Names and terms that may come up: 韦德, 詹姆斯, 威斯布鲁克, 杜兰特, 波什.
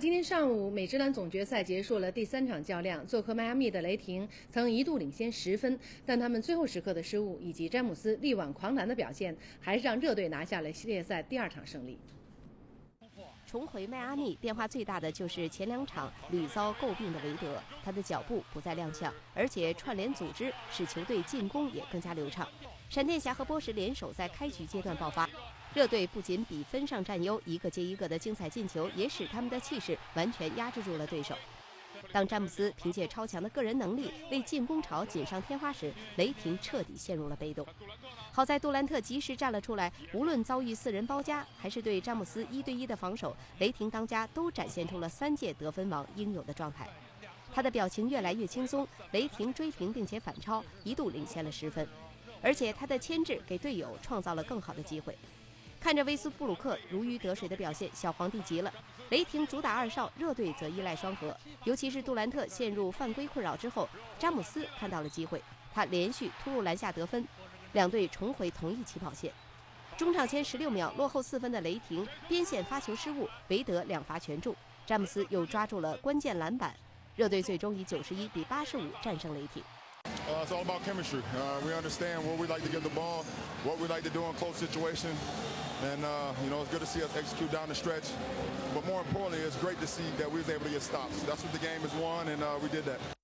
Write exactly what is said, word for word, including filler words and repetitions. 今天上午，美职篮总决赛结束了第三场较量。做客迈阿密的雷霆曾一度领先十分，但他们最后时刻的失误以及詹姆斯力挽狂澜的表现，还是让热队拿下了系列赛第二场胜利。重回迈阿密，变化最大的就是前两场屡遭诟病的韦德，他的脚步不再踉跄，而且串联组织使球队进攻也更加流畅。闪电侠和波什联手在开局阶段爆发。 热队不仅比分上占优，一个接一个的精彩进球也使他们的气势完全压制住了对手。当詹姆斯凭借超强的个人能力为进攻潮锦上添花时，雷霆彻底陷入了被动。好在杜兰特及时站了出来，无论遭遇四人包夹，还是对詹姆斯一对一的防守，雷霆当家都展现出了三届得分王应有的状态。他的表情越来越轻松，雷霆追平并且反超，一度领先了十分，而且他的牵制给队友创造了更好的机会。 看着威斯布鲁克如鱼得水的表现，小皇帝急了。雷霆主打二哨，热队则依赖双核。尤其是杜兰特陷入犯规困扰之后，詹姆斯看到了机会，他连续突入篮下得分，两队重回同一起跑线。中场前十六秒，落后四分的雷霆边线发球失误，韦德两罚全中，詹姆斯又抓住了关键篮板。热队最终以九十一比八十五战胜雷霆。 Uh, it's all about chemistry. Uh, we understand where we like to get the ball, what we like to do in close situations, and uh, you know it's good to see us execute down the stretch. But more importantly, it's great to see that we was able to get stops. That's what the game is won, and uh, we did that.